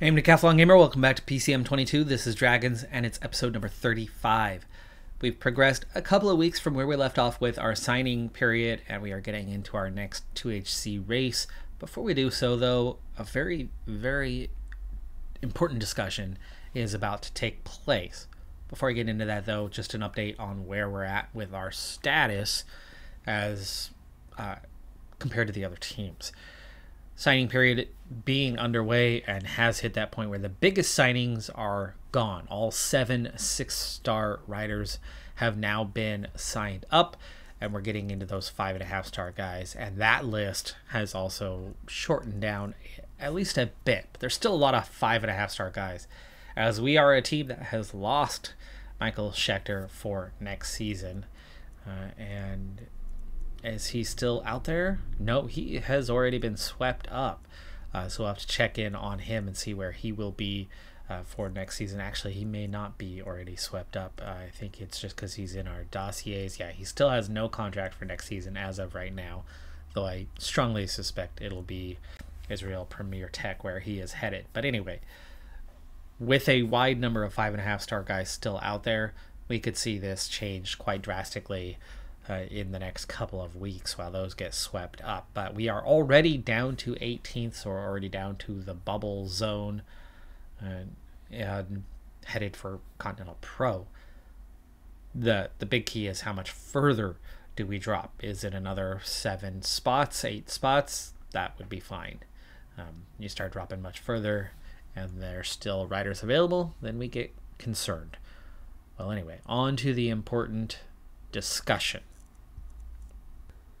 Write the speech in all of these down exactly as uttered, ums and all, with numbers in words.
Hey, I'm Decathlon Gamer. Welcome back to P C M twenty-two. This is Dragons, and it's episode number thirty-five. We've progressed a couple of weeks from where we left off with our signing period, and we are getting into our next two H C race. Before we do so, though, a very, very important discussion is about to take place. Before I get into that, though, just an update on where we're at with our status as uh, compared to the other teams. Signing period being underway and has hit that point where the biggest signings are gone. All seven six-star riders have now been signed up, and we're getting into those five and a half star guys, and that list has also shortened down at least a bit. But there's still a lot of five and a half star guys, as we are a team that has lost Michael Schechter for next season. Uh, and is he still out there? No, he has already been swept up. Uh, so we'll have to check in on him and see where he will be uh, for next season. Actually, he may not be already swept up. Uh, I think it's just because he's in our dossiers. Yeah, he still has no contract for next season as of right now, though I strongly suspect it'll be Israel Premier Tech where he is headed. But anyway, with a wide number of five and a half star guys still out there, we could see this change quite drastically Uh, in the next couple of weeks while those get swept up. But we are already down to eighteenth, so we're already down to the bubble zone and, and headed for Continental Pro. The the big key is how much further do we drop? Is it another seven spots, eight spots? That would be fine. Um, you start dropping much further and there's still riders available, then we get concerned. Well, anyway, on to the important discussion.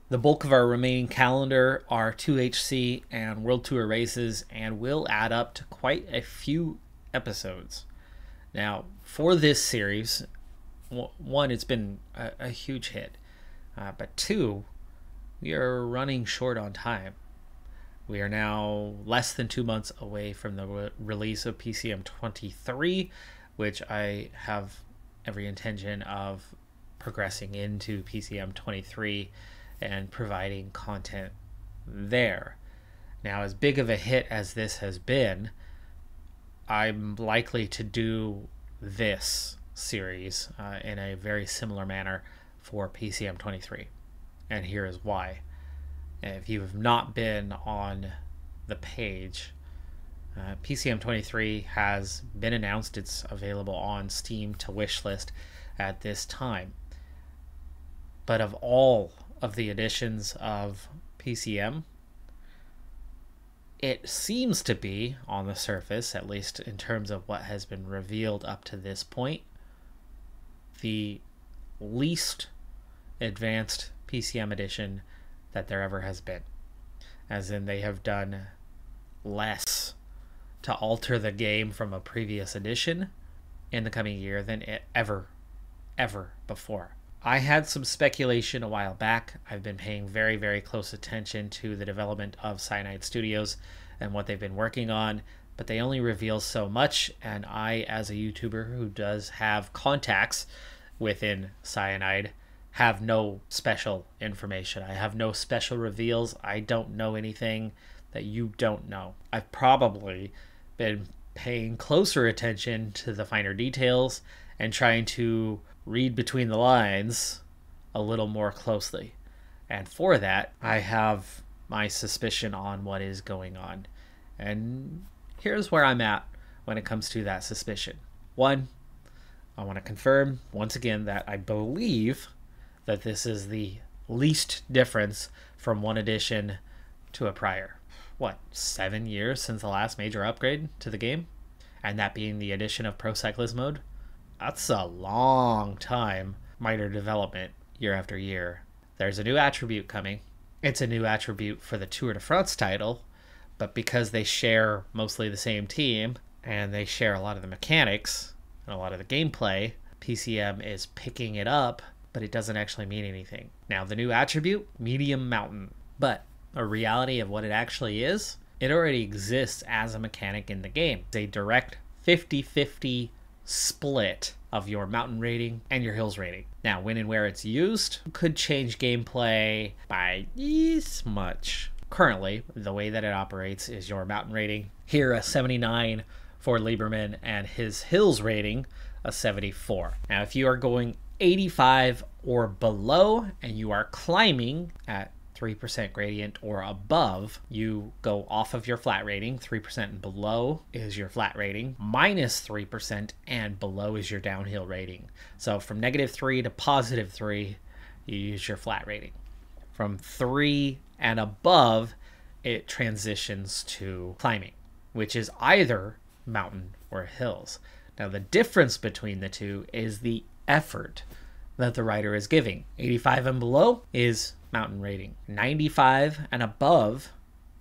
The bulk of our remaining calendar are two H C and World Tour races, and will add up to quite a few episodes. Now, for this series, one, it's been a, a huge hit, uh, but two, we are running short on time. We are now less than two months away from the re release of P C M twenty-three, which I have every intention of progressing into P C M twenty-three and providing content there. Now, as big of a hit as this has been, I'm likely to do this series uh, in a very similar manner for P C M twenty-three, and here is why. If you have not been on the page, uh, P C M twenty-three has been announced. It's available on Steam to wishlist at this time, but of all of the editions of P C M, it seems to be, on the surface, at least in terms of what has been revealed up to this point, the least advanced P C M edition that there ever has been. As in, they have done less to alter the game from a previous edition in the coming year than it ever, ever before. I had some speculation a while back. I've been paying very, very close attention to the development of Cyanide Studios and what they've been working on, but they only reveal so much, and I, as a YouTuber who does have contacts within Cyanide, have no special information. I have no special reveals. I don't know anything that you don't know. I've probably been paying closer attention to the finer details and trying to read between the lines a little more closely. And for that, I have my suspicion on what is going on. And here's where I'm at when it comes to that suspicion. One, I want to confirm once again that I believe that this is the least difference from one edition to a prior. What, seven years since the last major upgrade to the game? And that being the addition of Pro Cyclist mode? That's a long time, minor development year after year. There's a new attribute coming. It's a new attribute for the Tour de France title, but because they share mostly the same team and they share a lot of the mechanics and a lot of the gameplay, P C M is picking it up, but it doesn't actually mean anything. Now, the new attribute, medium mountain, but a reality of what it actually is, it already exists as a mechanic in the game. It's a direct fifty fifty split of your mountain rating and your hills rating. Now, when and where it's used could change gameplay by this much, currently, the way that it operates is your mountain rating. Here, a seventy-nine for Lieberman, and his hills rating, a seventy-four. Now, if you are going eighty-five or below, and you are climbing at three percent gradient or above, you go off of your flat rating. three percent and below is your flat rating. Minus three percent and below is your downhill rating. So from negative three to positive three, you use your flat rating. From three and above, it transitions to climbing, which is either mountain or hills. Now, the difference between the two is the effort that the rider is giving. eighty-five and below is mountain rating. ninety-five and above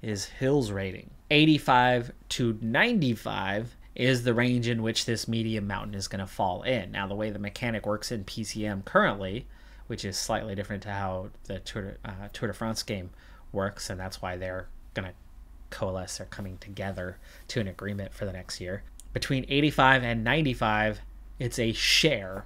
is hills rating. eighty-five to ninety-five is the range in which this medium mountain is going to fall in. Now, the way the mechanic works in P C M currently, which is slightly different to how the Tour de, uh, Tour de France game works, and that's why they're going to coalesce, they're coming together to an agreement for the next year. Between eighty-five and ninety-five, it's a share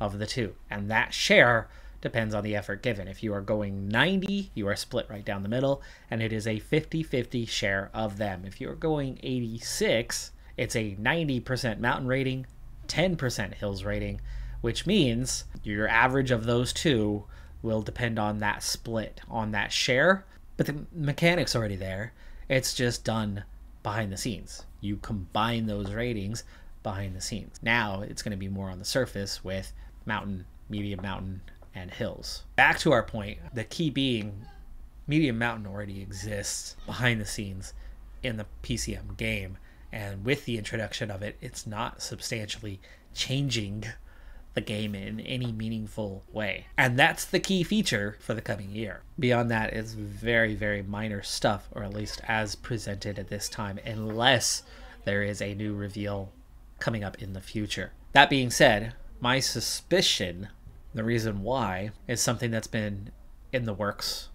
of the two, and that share depends on the effort given. If you are going ninety, you are split right down the middle, and it is a fifty fifty share of them. If you're going eighty-six, it's a ninety percent mountain rating, ten percent hills rating, which means your average of those two will depend on that split, on that share. But the mechanic's already there. It's just done behind the scenes. You combine those ratings behind the scenes. Now it's going to be more on the surface with mountain, medium mountain, and hills. Back to our point, the key being medium mountain already exists behind the scenes in the P C M game, and with the introduction of it, it's not substantially changing the game in any meaningful way. And that's the key feature for the coming year. Beyond that, it's very, very minor stuff, or at least as presented at this time, unless there is a new reveal coming up in the future. That being said, my suspicion, the reason why, is something that's been in the works,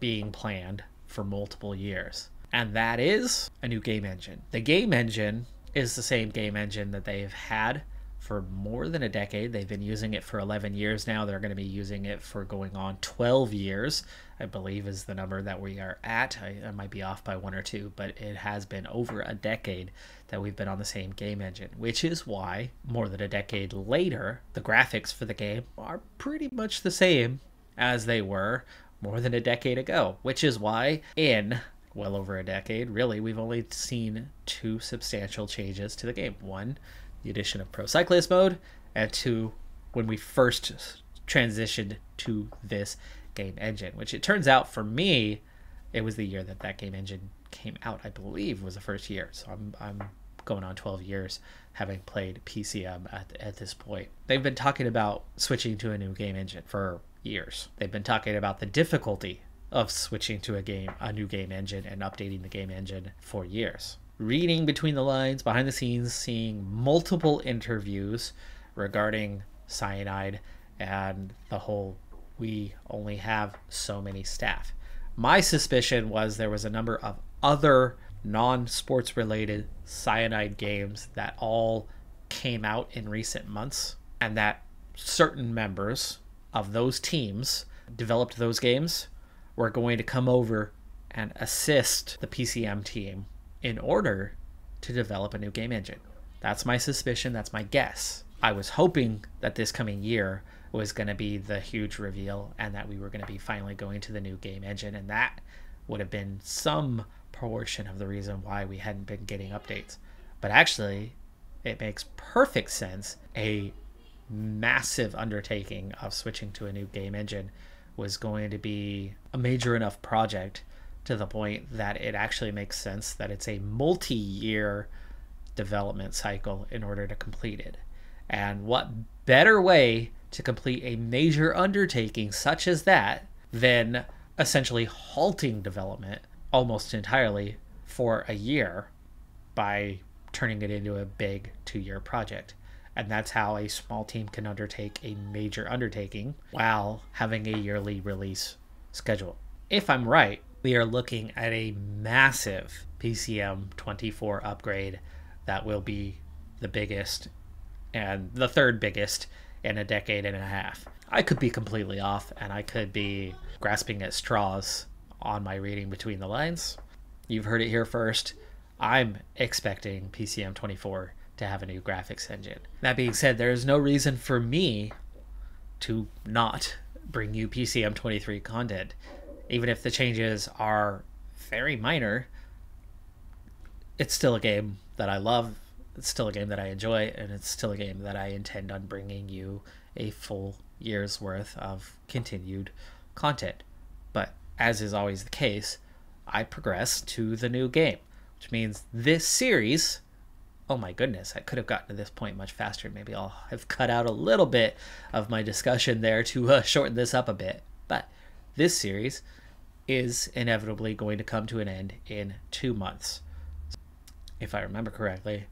being planned for multiple years. And that is a new game engine. The game engine is the same game engine that they've had for more than a decade. They've been using it for eleven years now. They're going to be using it for going on twelve years, I believe, is the number that we are at. I, I might be off by one or two, but it has been over a decade that we've been on the same game engine, which is why more than a decade later, the graphics for the game are pretty much the same as they were more than a decade ago, which is why in well over a decade, really, we've only seen two substantial changes to the game. One, the addition of Pro Cyclist mode, and two, when we first transitioned to this game engine, which it turns out for me, it was the year that that game engine came out, I believe, was the first year. So I'm, I'm going on twelve years having played P C M at, at this point. They've been talking about switching to a new game engine for years. They've been talking about the difficulty of switching to a game, a new game engine, and updating the game engine for years. Reading between the lines, behind the scenes, seeing multiple interviews regarding Cyanide and the whole, we only have so many staff. My suspicion was there was a number of other non-sports related Cyanide games that all came out in recent months, and that certain members of those teams developed those games were going to come over and assist the P C M team in order to develop a new game engine. That's my suspicion, that's my guess. I was hoping that this coming year was gonna be the huge reveal and that we were gonna be finally going to the new game engine, and that would have been some portion of the reason why we hadn't been getting updates. But actually, it makes perfect sense. A massive undertaking of switching to a new game engine was going to be a major enough project to the point that it actually makes sense that it's a multi-year development cycle in order to complete it. And what better way to complete a major undertaking such as that than essentially halting development almost entirely for a year by turning it into a big two-year project? And that's how a small team can undertake a major undertaking while having a yearly release schedule. If I'm right, we are looking at a massive P C M twenty-four upgrade that will be the biggest and the third biggest in a decade and a half. I could be completely off, and I could be grasping at straws on my reading between the lines. You've heard it here first. I'm expecting P C M twenty-four to have a new graphics engine. That being said, there is no reason for me to not bring you P C M twenty-three content. Even if the changes are very minor, it's still a game that I love, it's still a game that I enjoy, and it's still a game that I intend on bringing you a full year's worth of continued content. But as is always the case, I progress to the new game, which means this series, oh my goodness, I could have gotten to this point much faster. Maybe I'll have cut out a little bit of my discussion there to uh, shorten this up a bit. But this series is inevitably going to come to an end in two months. If I remember correctly,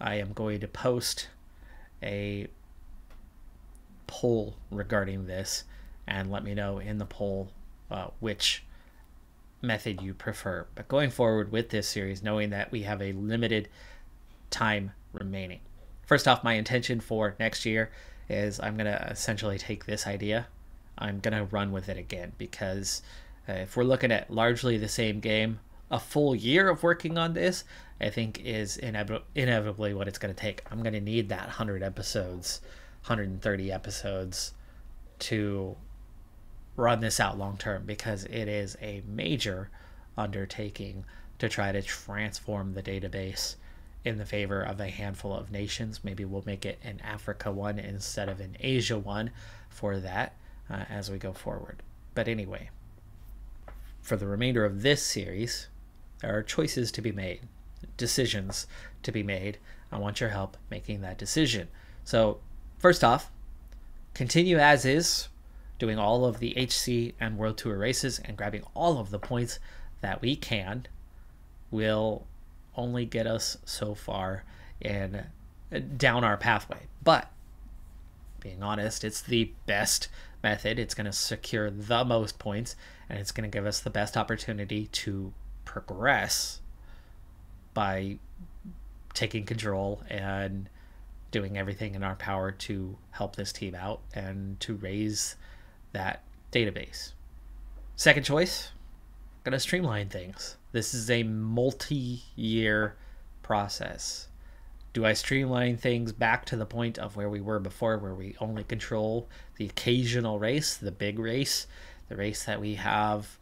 I am going to post a poll regarding this and let me know in the poll uh, which method you prefer. But going forward with this series, knowing that we have a limited time remaining. First off, my intention for next year is I'm going to essentially take this idea. I'm going to run with it again, because uh, if we're looking at largely the same game, a full year of working on this, I think, is inevit inevitably what it's going to take. I'm going to need that one hundred episodes, one hundred thirty episodes to run this out long term, because it is a major undertaking to try to transform the database in the favor of a handful of nations. Maybe we'll make it an Africa one instead of an Asia one for that uh, as we go forward. But anyway, for the remainder of this series, there are choices to be made, decisions to be made. I want your help making that decision. So first off, continue as is, doing all of the H C and World Tour races and grabbing all of the points that we can will only get us so far in down our pathway. But being honest, it's the best method. It's going to secure the most points, and it's going to give us the best opportunity to progress by taking control and doing everything in our power to help this team out and to raise that database. Second choice, I'm going to streamline things. This is a multi-year process. Do I streamline things back to the point of where we were before, where we only control the occasional race, the big race, the race that we have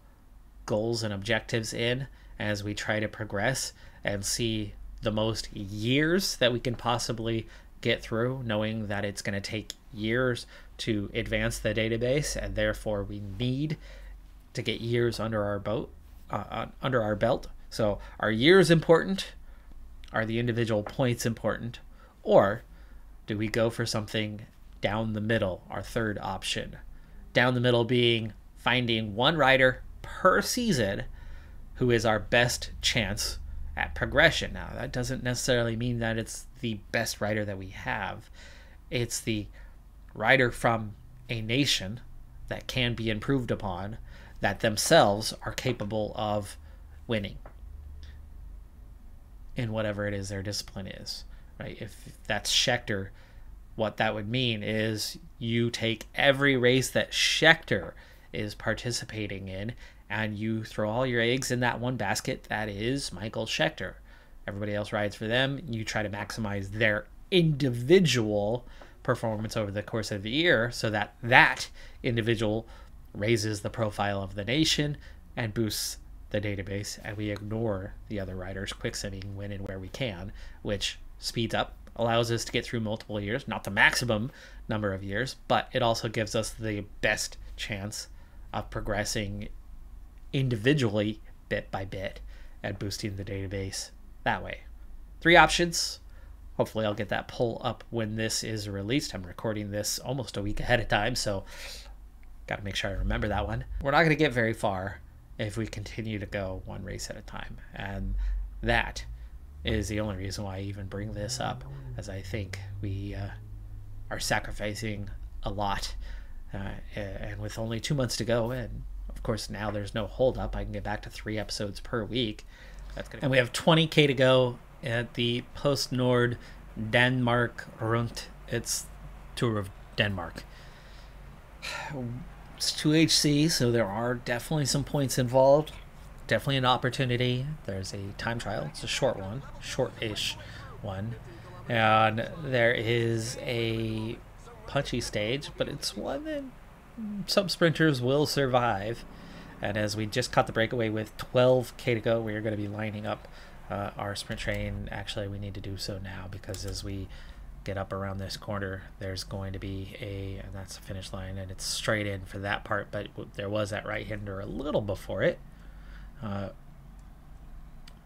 goals and objectives in, as we try to progress and see the most years that we can possibly get through, knowing that it's going to take years to advance the database, and therefore we need to get years under our boat, uh, under our belt. So are years important? Are the individual points important? Or do we go for something down the middle, our third option? Down the middle being finding one rider per season who is our best chance at progression. Now, that doesn't necessarily mean that it's the best rider that we have. It's the rider from a nation that can be improved upon, that themselves are capable of winning in whatever it is their discipline is, right? If that's Schechter, what that would mean is you take every race that Schechter is participating in and you throw all your eggs in that one basket that is Michael Schechter. Everybody else rides for them. You try to maximize their individual performance over the course of the year so that that individual raises the profile of the nation and boosts the database, and we ignore the other riders quickstemming when and where we can, which speeds up, allows us to get through multiple years, not the maximum number of years, but it also gives us the best chance of progressing individually bit by bit and boosting the database that way. Three options. Hopefully I'll get that poll up when this is released. I'm recording this almost a week ahead of time, so gotta make sure I remember that one. We're not gonna get very far if we continue to go one race at a time, and that is the only reason why I even bring this up, as I think we uh, are sacrificing a lot, uh, and with only two months to go, and of course now there's no hold up, I can get back to three episodes per week. That's gonna, and we have twenty K to go at the Post Nord Denmark Rundt. It's Tour of Denmark. It's two H C, so there are definitely some points involved. Definitely an opportunity. There's a time trial. It's a short one, short-ish one. And there is a punchy stage, but it's one that some sprinters will survive. And as we just caught the breakaway with twelve K to go, we are going to be lining up uh, our sprint train. Actually, we need to do so now, because as we get up around this corner, there's going to be a, and that's the finish line, and it's straight in for that part, but there was that right-hander a little before it. Uh,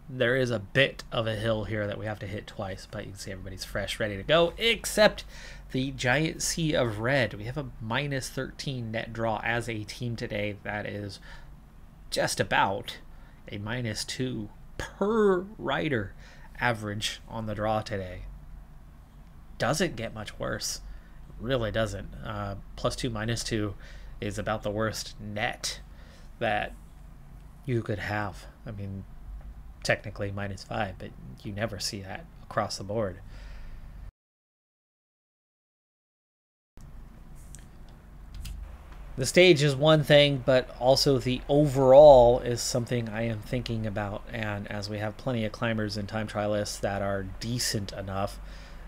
there is a bit of a hill here that we have to hit twice, but you can see everybody's fresh, ready to go, except the giant sea of red. We have a minus thirteen net draw as a team today. That is just about a minus two per rider average on the draw today. Doesn't get much worse. It really doesn't. Uh, plus two, minus two is about the worst net that you could have. I mean, technically minus five, but you never see that across the board. The stage is one thing, but also the overall is something I am thinking about. And as we have plenty of climbers and time trialists that are decent enough,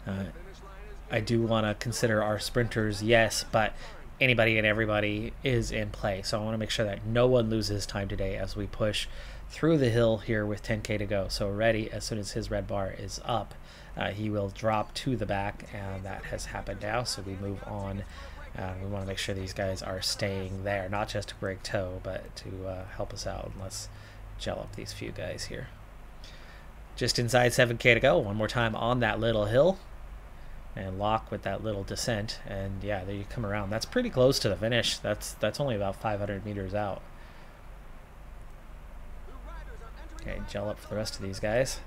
uh, I do want to consider our sprinters, yes, but anybody and everybody is in play. So I want to make sure that no one loses time today as we push through the hill here with ten K to go. So Reddy, as soon as his red bar is up, uh, he will drop to the back, and that has happened now. So we move on. Uh, we want to make sure these guys are staying there, not just to break toe, but to uh, help us out. And let's gel up these few guys here. Just inside seven K to go. One more time on that little hill. And lock with that little descent, and yeah, there you come around. That's pretty close to the finish. That's that's only about five hundred meters out. Okay, gel up for the rest of these guys.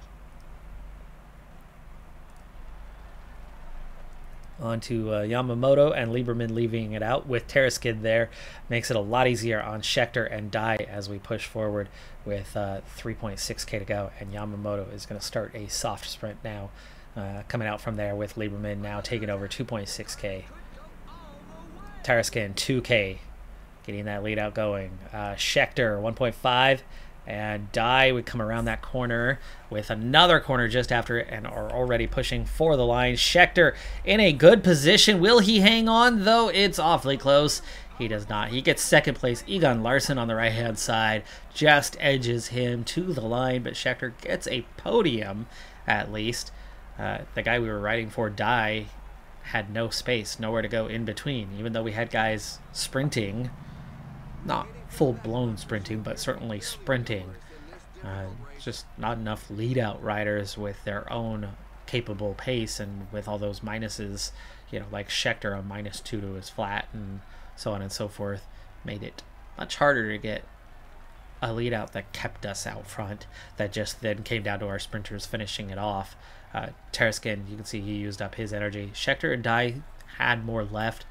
On to uh, Yamamoto and Lieberman leaving it out with Terraskid there. Makes it a lot easier on Schechter and Dai as we push forward with uh, three point six K to go, and Yamamoto is going to start a soft sprint now. Uh, coming out from there with Lieberman now taking over two point six K. Taraskin two K, getting that lead out going. Uh, Schechter one point five, and Dai would come around that corner with another corner just after it and are already pushing for the line. Schechter in a good position. Will he hang on though? It's awfully close. He does not. He gets second place. Egon Larson on the right hand side just edges him to the line, but Schechter gets a podium at least. Uh, the guy we were riding for, Dai, had no space, nowhere to go in between. Even though we had guys sprinting, not full-blown sprinting, but certainly sprinting. Uh, just not enough lead-out riders with their own capable pace, and with all those minuses, you know, like Schechter, a minus two to his flat, and so on and so forth, made it much harder to get a lead-out that kept us out front. That just then came down to our sprinters finishing it off. Uh, Taraskin, you can see he used up his energy. Schechter and Dai had more left.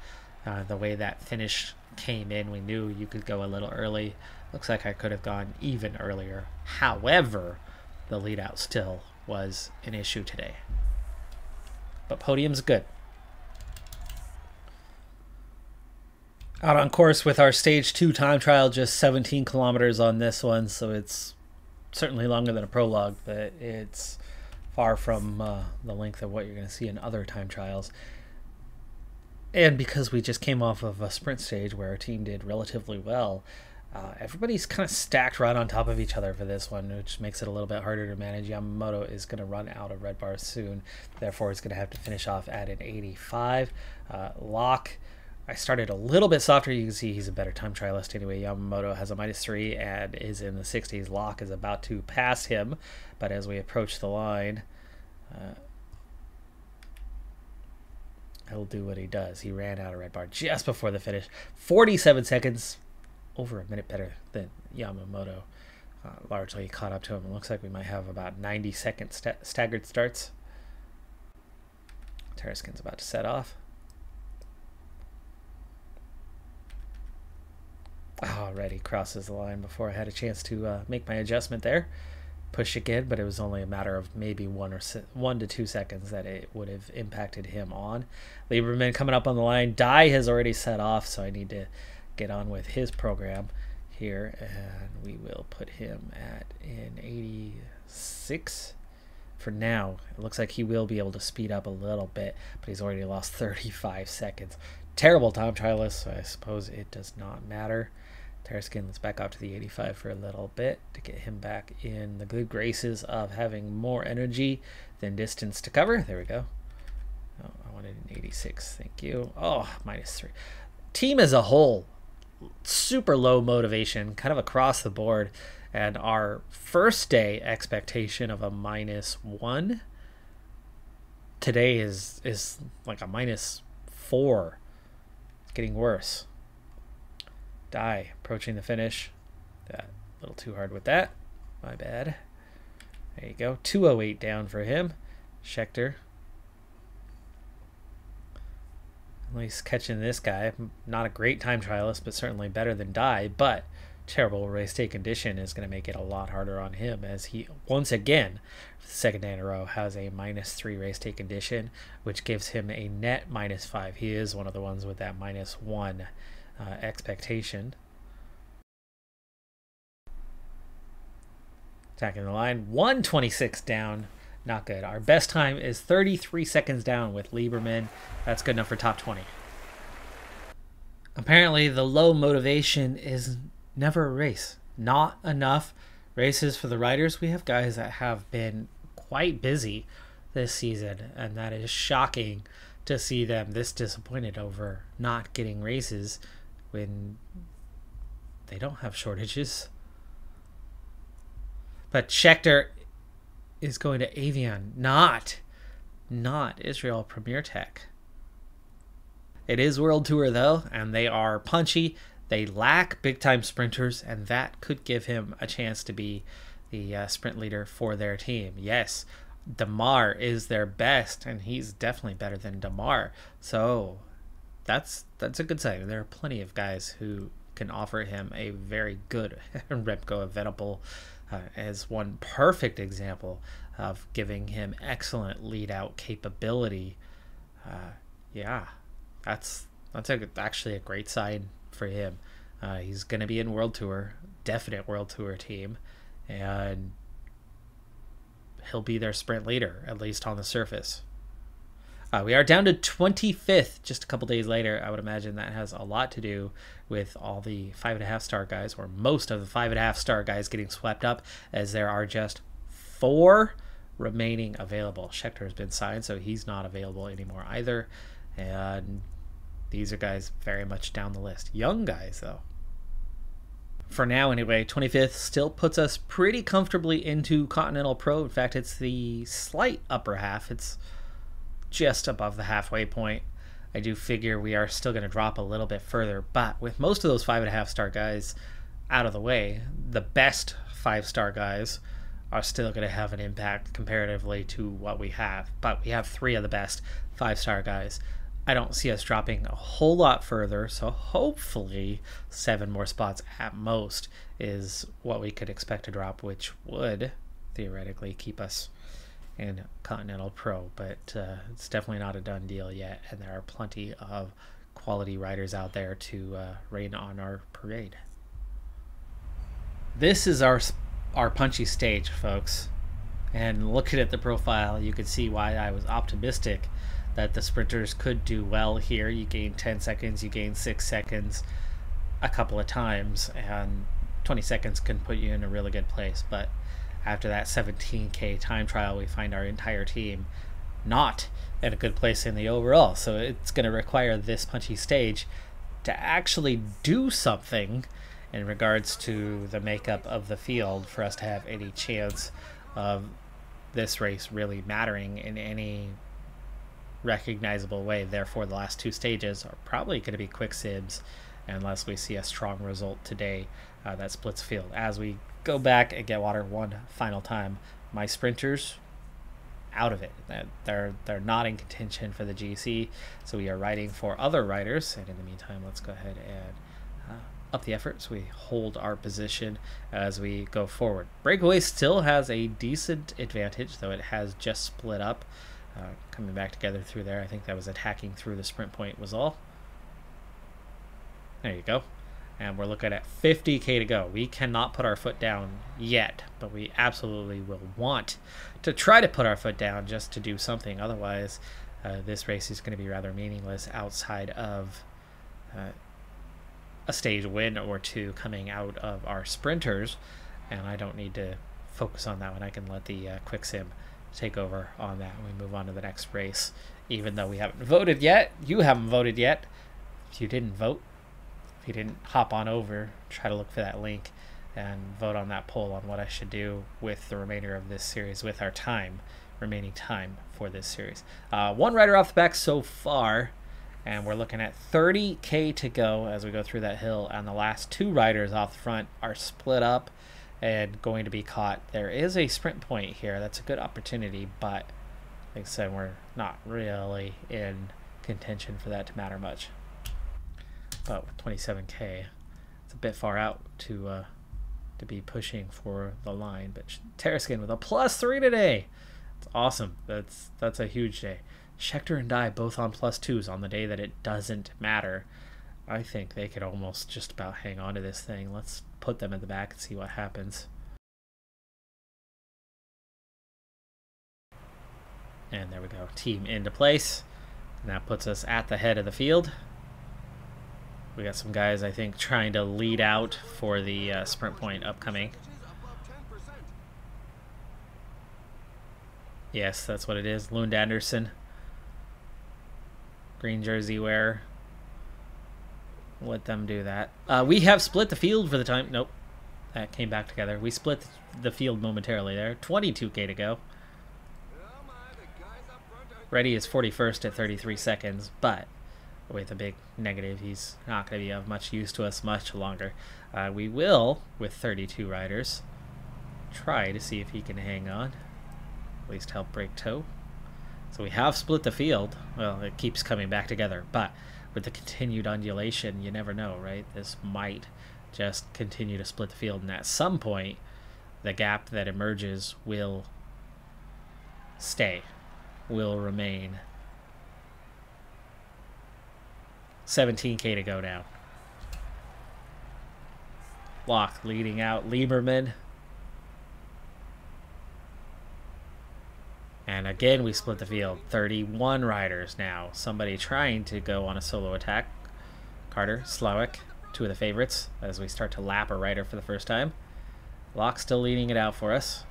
Uh, the way that finish came in, we knew you could go a little early. Looks like I could have gone even earlier. However, the lead out still was an issue today. But podium's good. Out on course with our stage two time trial, just seventeen kilometers on this one, so it's certainly longer than a prologue, but it's far from uh, the length of what you're going to see in other time trials. And because we just came off of a sprint stage where our team did relatively well, uh, everybody's kind of stacked right on top of each other for this one, which makes it a little bit harder to manage. Yamamoto is going to run out of red bars soon, therefore he's going to have to finish off at an eighty-five. Uh, Locke, I started a little bit softer. You can see he's a better time trialist anyway. Yamamoto has a minus three and is in the sixties. Locke is about to pass him, but as we approach the line, uh, he'll do what he does. He ran out of red bar just before the finish. forty-seven seconds, over a minute better than Yamamoto. Uh, largely caught up to him. It looks like we might have about ninety second st staggered starts. Taraskin's about to set off. Already crosses the line before I had a chance to uh, make my adjustment there. Push again, but it was only a matter of maybe one or se one to two seconds that it would have impacted him on. Lieberman coming up on the line. Dai has already set off, so I need to get on with his program here, and we will put him at an eighty-six for now. It looks like he will be able to speed up a little bit, but he's already lost thirty-five seconds. Terrible time trial list, so I suppose it does not matter. Taraskin, let's back up to the eighty-five for a little bit to get him back in the good graces of having more energy than distance to cover. There we go. Oh, I wanted an eighty-six. Thank you. Oh, minus three. Team as a whole, super low motivation, kind of across the board. And our first day expectation of a minus one today is is like a minus four. It's getting worse. Die, approaching the finish. That a little too hard with that. My bad. There you go. two oh eight down for him. Schechter. At least catching this guy. Not a great time trialist, but certainly better than Die. But terrible race day condition is going to make it a lot harder on him, as he once again, for the second day in a row, has a minus three race day condition, which gives him a net minus five. He is one of the ones with that minus one. Uh, expectation. Attacking the line, one twenty-six down, not good. Our best time is thirty-three seconds down with Lieberman. That's good enough for top twenty. Apparently the low motivation is never a race. Not enough races for the riders. We have guys that have been quite busy this season, and that is shocking to see them this disappointed over not getting races when they don't have shortages. But Schechter is going to Avian, not not Israel Premier Tech. It is World Tour though, and they are punchy. They lack big time sprinters, and that could give him a chance to be the uh, sprint leader for their team. Yes, Damar is their best, and he's definitely better than Damar, so that's that's a good sign. There are plenty of guys who can offer him a very good Repco eventable, uh, as one perfect example of giving him excellent lead out capability. Uh, yeah, that's that's a, actually a great sign for him. Uh, he's going to be in World Tour, definite World Tour team, and he'll be their sprint leader, at least on the surface. Uh, we are down to twenty-fifth just a couple days later. I would imagine that has a lot to do with all the five and a half star guys, or most of the five and a half star guys, getting swept up, as there are just four remaining available. Schechter has been signed, so he's not available anymore either. And these are guys very much down the list. Young guys, though. For now, anyway, twenty-fifth still puts us pretty comfortably into Continental Pro. In fact, it's the slight upper half. It's just above the halfway point. I do figure we are still going to drop a little bit further, but with most of those five and a half star guys out of the way, the best five star guys are still going to have an impact comparatively to what we have. But we have three of the best five star guys. I don't see us dropping a whole lot further, so hopefully seven more spots at most is what we could expect to drop, which would theoretically keep us in Continental Pro, but uh, it's definitely not a done deal yet, and there are plenty of quality riders out there to uh, rain on our parade. This is our, our punchy stage, folks, and looking at the profile, you can see why I was optimistic that the sprinters could do well here. You gain ten seconds, you gain six seconds a couple of times, and twenty seconds can put you in a really good place. But after that seventeen K time trial, we find our entire team not in a good place in the overall. So it's going to require this punchy stage to actually do something in regards to the makeup of the field for us to have any chance of this race really mattering in any recognizable way. Therefore, the last two stages are probably going to be quick sibs unless we see a strong result today uh, that splits field. As we go back and get water one final time, my sprinters out of it. They're, they're not in contention for the G C, so we are riding for other riders. And in the meantime, let's go ahead and uh, up the effort so we hold our position as we go forward. Breakaway still has a decent advantage, though it has just split up. Uh, coming back together through there. I think that was attacking through the sprint point was all. There you go. and we're looking at fifty K to go. We cannot put our foot down yet, but we absolutely will want to try to put our foot down just to do something. Otherwise, uh, this race is going to be rather meaningless outside of uh, a stage win or two coming out of our sprinters, and I don't need to focus on that one. I can let the uh, quick sim take over on that when we move on to the next race. Even though we haven't voted yet, you haven't voted yet. If you didn't vote, if you didn't hop on over, try to look for that link and vote on that poll on what I should do with the remainder of this series, with our time, remaining time for this series. Uh, one rider off the back so far, and we're looking at thirty K to go as we go through that hill, and the last two riders off the front are split up and going to be caught. There is a sprint point here. That's a good opportunity, but like I said, we're not really in contention for that to matter much. But twenty-seven K, it's a bit far out to uh, to be pushing for the line. But Taraskin with a plus three today. It's awesome. That's that's a huge day. Schechter and Dye both on plus twos on the day that it doesn't matter. I think they could almost just about hang on to this thing. Let's put them at the back and see what happens. And there we go, team into place, and that puts us at the head of the field. We got some guys, I think, trying to lead out for the uh, sprint point upcoming. Yes, that's what it is. Lund Andersen, green jersey wearer. Let them do that. Uh, we have split the field for the time. Nope, that came back together. We split the field momentarily there. twenty-two K to go. Reddy is forty-first at thirty-three seconds, but with a big negative, he's not going to be of much use to us much longer. Uh, we will, with thirty-two riders, try to see if he can hang on, at least help break toe. So we have split the field. Well, it keeps coming back together, but with the continued undulation, you never know, right? This might just continue to split the field, and at some point, the gap that emerges will stay. Will remain. seventeen K to go now. Locke leading out Lieberman. And again we split the field. thirty-one riders now. Somebody trying to go on a solo attack. Carter Slawick, two of the favorites, as we start to lap a rider for the first time. Locke still leading it out for us.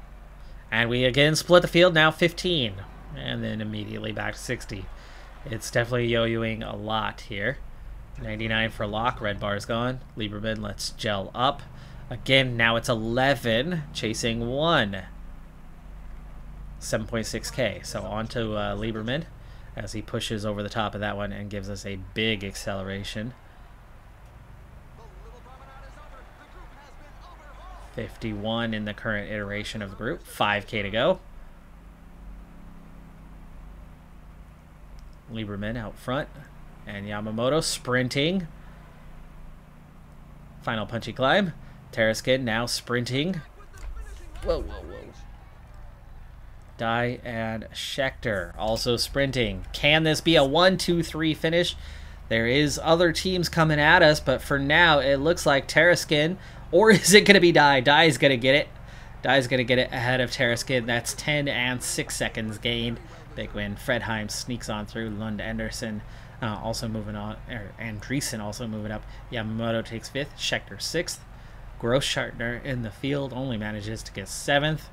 And we again split the field now, fifteen. And then immediately back to sixty. It's definitely yo-yoing a lot here. ninety-nine for Locke. Red bar's gone. Lieberman, let's gel up. Again, now it's eleven, chasing one. seven point six K. So on to uh, Lieberman as he pushes over the top of that one and gives us a big acceleration. fifty-one in the current iteration of the group. five K to go. Lieberman out front, and Yamamoto sprinting. Final punchy climb. Terraskid now sprinting. Whoa, whoa, whoa. Dye and Schechter also sprinting. Can this be a one two three finish? There is other teams coming at us, but for now it looks like Terraskin, or is it going to be Dye? Dye's going to get it. Dye's going to get it ahead of Terraskin. That's ten and six seconds gained. Big win. Fredheim sneaks on through. Lund Andersen uh, also moving on. Er, Andreessen also moving up. Yamamoto takes fifth. Schechter sixth. Grosschartner in the field only manages to get seventh.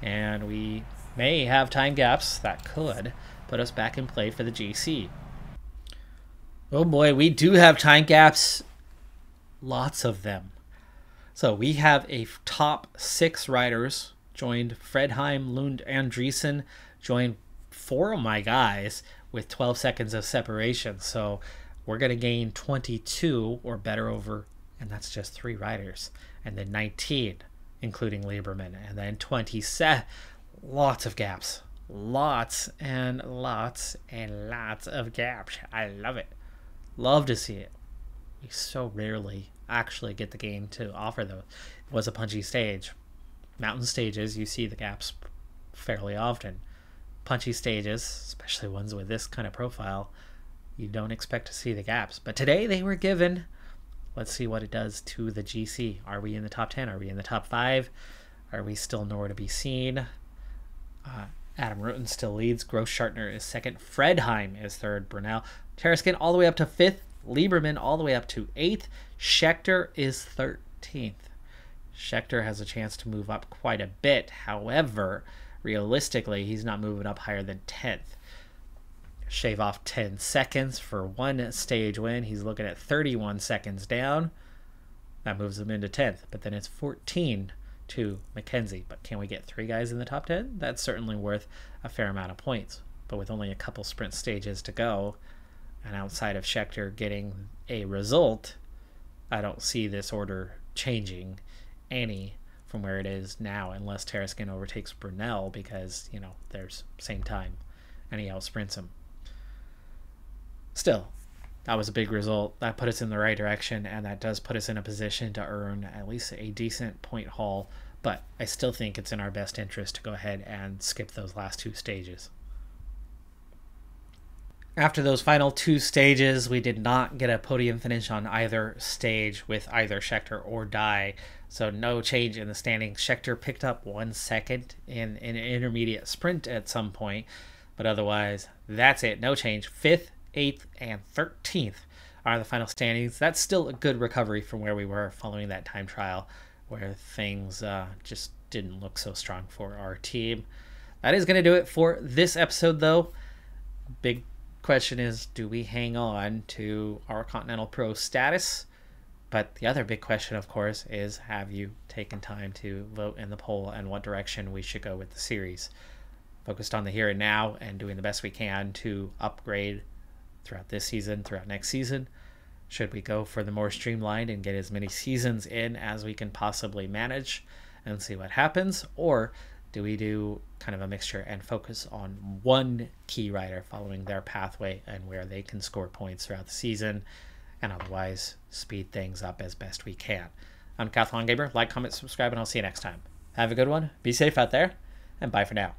And we may have time gaps that could put us back in play for the G C. Oh boy, we do have time gaps. Lots of them. So we have a top six riders joined. Fredheim, Lund, Andreessen joined four of my guys with twelve seconds of separation, so we're going to gain twenty-two or better over, and that's just three riders, and then nineteen including Lieberman, and then twenty-seven. Lots of gaps, lots and lots and lots of gaps. I love it, love to see it. We so rarely actually get the game to offer those. It was a punchy stage. Mountain stages, you see the gaps fairly often. Punchy stages, especially ones with this kind of profile, you don't expect to see the gaps, but today they were given. Let's see what it does to the G C. Are we in the top ten? Are we in the top five? Are we still nowhere to be seen? Uh, Adam Rutten still leads. Grosschartner is second. Fredheim is third. Brunel. Taraskin all the way up to fifth. Lieberman all the way up to eighth. Schechter is thirteenth. Schechter has a chance to move up quite a bit. However, realistically, he's not moving up higher than tenth. Shave off ten seconds for one stage win. He's looking at thirty-one seconds down. That moves him into tenth. But then it's fourteen to Mackenzie. But can we get three guys in the top ten? That's certainly worth a fair amount of points. But with only a couple sprint stages to go, and outside of Schechter getting a result, I don't see this order changing any from where it is now, unless Taraskin overtakes Brunel, because, you know, there's same time and he out sprints him. Still, that was a big result. That put us in the right direction, and that does put us in a position to earn at least a decent point haul, but I still think it's in our best interest to go ahead and skip those last two stages. After those final two stages, we did not get a podium finish on either stage with either Schechter or Dye, so no change in the standings. Schechter picked up one second in an intermediate sprint at some point, but otherwise, that's it. No change. Fifth, eighth, and thirteenth are the final standings. That's still a good recovery from where we were following that time trial, where things uh, just didn't look so strong for our team. That is going to do it for this episode, though. Big question is, do we hang on to our Continental Pro status? But the other big question, of course, is have you taken time to vote in the poll and what direction we should go with the series? Focused on the here and now and doing the best we can to upgrade throughout this season, throughout next season. Should we go for the more streamlined and get as many seasons in as we can possibly manage and see what happens? Or do we do kind of a mixture and focus on one key rider following their pathway and where they can score points throughout the season, and otherwise speed things up as best we can? I'm Decathlon Gamer. Like, comment, subscribe, and I'll see you next time. Have a good one. Be safe out there, and bye for now.